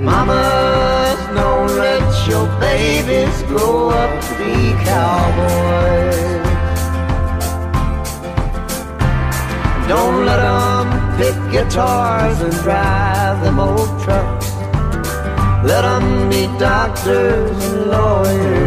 Mamas, don't let your babies grow up to be cowboys. Don't let them pick guitars and drive them old trucks. Let them be doctors and lawyers.